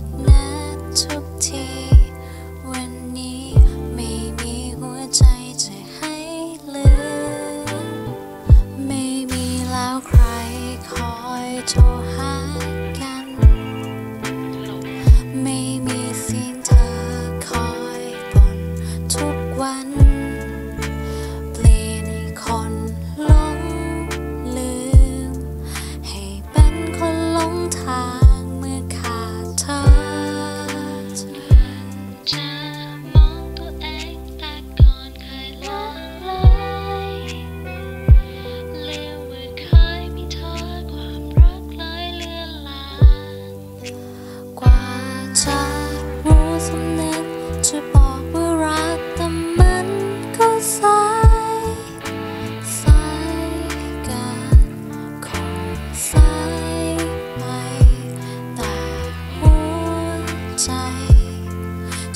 ผิดนัดทุกทีวันนี้ไม่มีหัวใจจะให้ลืมไม่มีแล้วใครคอยโทรหากันไม่มีเสียงเธอคอยบ่นทุกวันเปลี่ยนให้คนหลงลืมให้เป็นคนหลงทางจะรู้สำนึกจะบอกว่ารักแต่มันก็สายสายกันคงสายไปแต่หัวใจ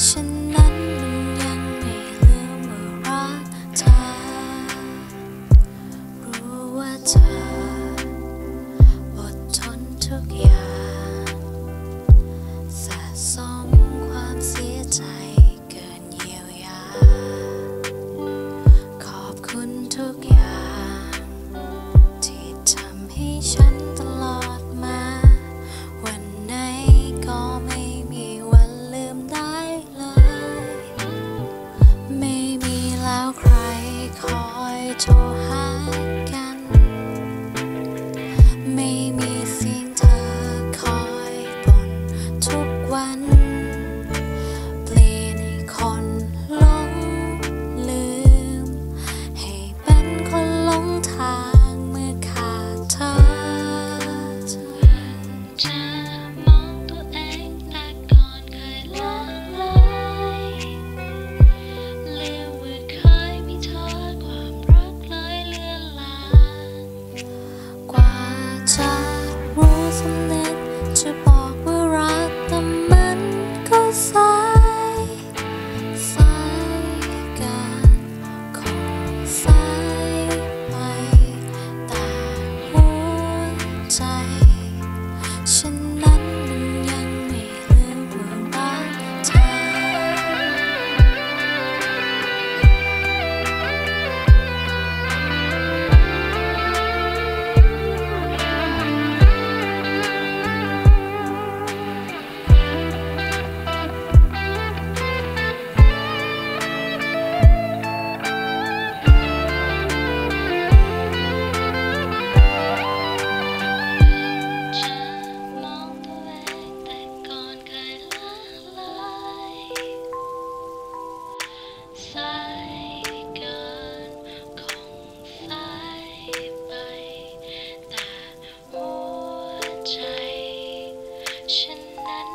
ฉันนั้นยังไม่ลืมว่ารักเธอรู้ว่าเธออดทนทุกอย่างสมความเสียใจเกินเยียวยาขอบคุณทุกอย่างที่ทำให้ฉันตลอดมาวันไหนก็ไม่มีวันลืมได้เลยไม่มีแล้วใครคอยโทรหากันไม่มีสิ่งเธอคอยบ่นทุกวันเปลี่ยนให้คนหลงลืมให้เป็นคนหลงทางเมื่อขาดเธอจะมองตัวเองแต่ก่อนเคยละเลยลืมว่าเคยมีเธอความรักเลยเลือนลางกว่าจะรู้สำนึกจะบอกว่ารักแต่มันก็สายสายกันคงสายไปแต่หัวใจฉันนั้นยังไม่ลืมความรักเธอสายเกินคงสายไปแต่หัวใจฉันนั้น